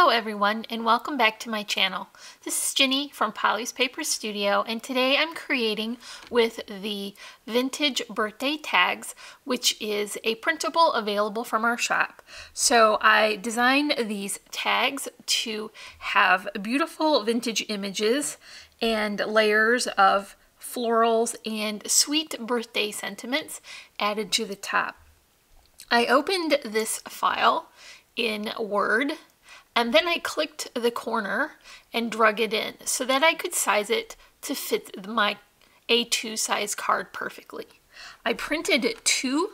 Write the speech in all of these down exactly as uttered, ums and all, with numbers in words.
Hello everyone and welcome back to my channel. This is Ginny from Polly's Paper Studio, and today I'm creating with the Vintage Birthday Tags, which is a printable available from our shop. So I designed these tags to have beautiful vintage images and layers of florals and sweet birthday sentiments added to the top. I opened this file in Word, and then I clicked the corner and drug it in so that I could size it to fit my A two size card perfectly. I printed two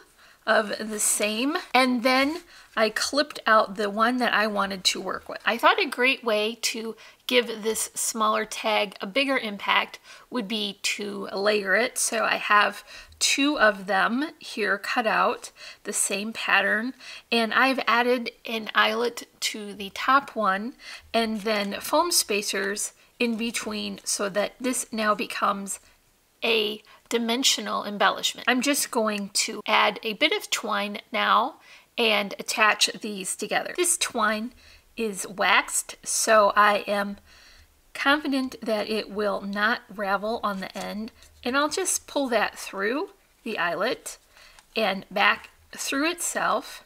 of the same, and then I clipped out the one that I wanted to work with. I thought a great way to give this smaller tag a bigger impact would be to layer it. So I have two of them here cut out, the same pattern, and I've added an eyelet to the top one and then foam spacers in between so that this now becomes a dimensional embellishment. I'm just going to add a bit of twine now and attach these together. This twine is waxed, so I am confident that it will not ravel on the end, and I'll just pull that through the eyelet and back through itself,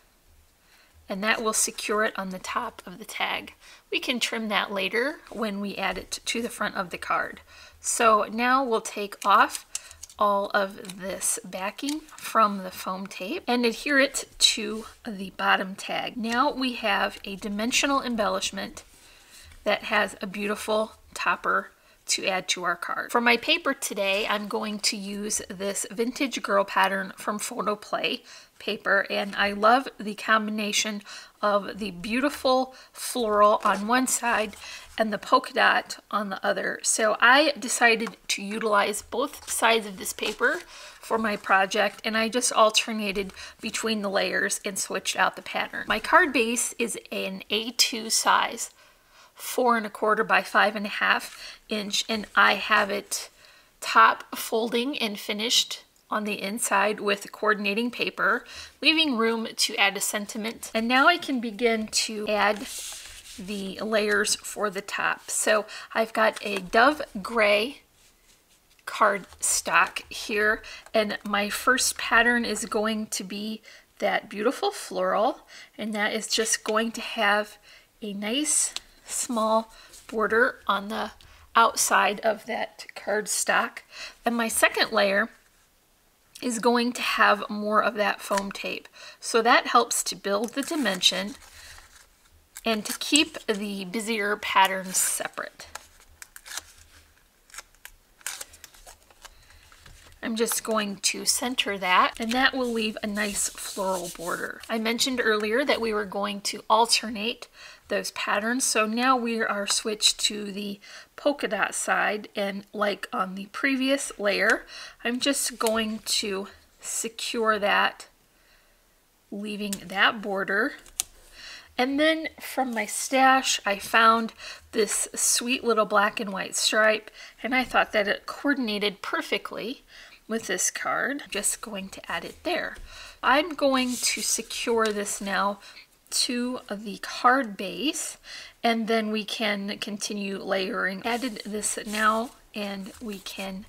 and that will secure it on the top of the tag. We can trim that later when we add it to the front of the card. So now we'll take off all of this backing from the foam tape and adhere it to the bottom tag. Now we have a dimensional embellishment that has a beautiful topper to add to our card. For my paper today, I'm going to use this Vintage Girl pattern from Photo Play paper, and I love the combination of the beautiful floral on one side and the polka dot on the other. So I decided to utilize both sides of this paper for my project, and I just alternated between the layers and switched out the pattern. My card base is an A two size, four and a quarter by five and a half inch, and I have it top folding and finished on the inside with coordinating paper, leaving room to add a sentiment. And now I can begin to add the layers for the top. So I've got a dove gray card stock here, and my first pattern is going to be that beautiful floral, and that is just going to have a nice small border on the outside of that card stock. And my second layer is going to have more of that foam tape, so that helps to build the dimension and to keep the busier patterns separate. I'm just going to center that, and that will leave a nice floral border. I mentioned earlier that we were going to alternate those patterns, so now we are switched to the polka dot side, and like on the previous layer, I'm just going to secure that, leaving that border. And then from my stash, I found this sweet little black and white stripe, and I thought that it coordinated perfectly with this card. I'm just going to add it there. I'm going to secure this now to the card base, and then we can continue layering. Added this now, and we can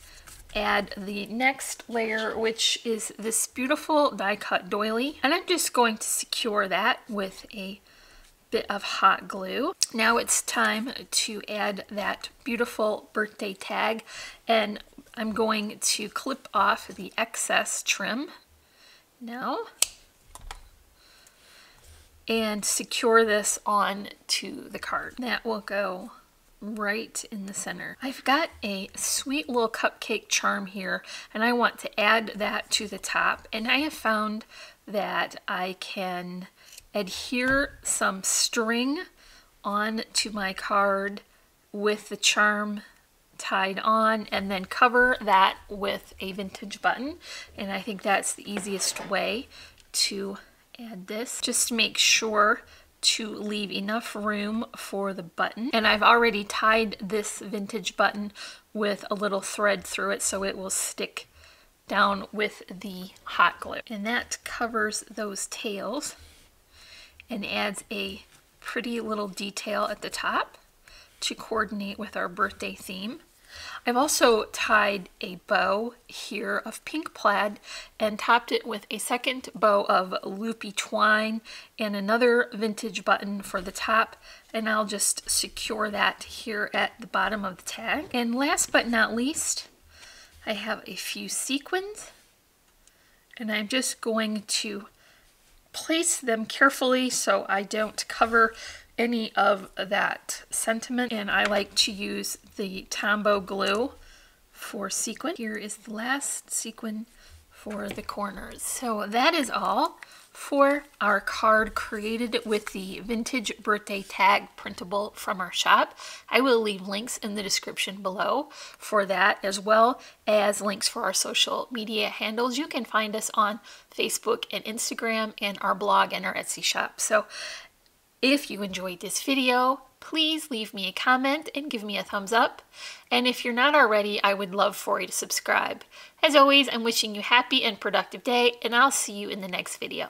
add the next layer, which is this beautiful die cut doily. And I'm just going to secure that with a bit of hot glue. Now it's time to add that beautiful birthday tag, and I'm going to clip off the excess trim now and secure this on to the card. That will go right in the center. I've got a sweet little cupcake charm here, and I want to add that to the top, and I have found that I can adhere some string on to my card with the charm tied on, and then cover that with a vintage button, and I think that's the easiest way to add this. Just make sure to leave enough room for the button, and I've already tied this vintage button with a little thread through it so it will stick down with the hot glue, and that covers those tails and adds a pretty little detail at the top to coordinate with our birthday theme. I've also tied a bow here of pink plaid and topped it with a second bow of loopy twine and another vintage button for the top, and I'll just secure that here at the bottom of the tag. And last but not least, I have a few sequins, and I'm just going to place them carefully so I don't cover any of that sentiment, and I like to use the Tombow glue for sequin. Here is the last sequin for the corners. So that is all for our card created with the vintage birthday tag printable from our shop. I will leave links in the description below for that, as well as links for our social media handles. You can find us on Facebook and Instagram, and our blog and our Etsy shop. So if you enjoyed this video, please leave me a comment and give me a thumbs up. And if you're not already, I would love for you to subscribe. As always, I'm wishing you a happy and productive day, and I'll see you in the next video.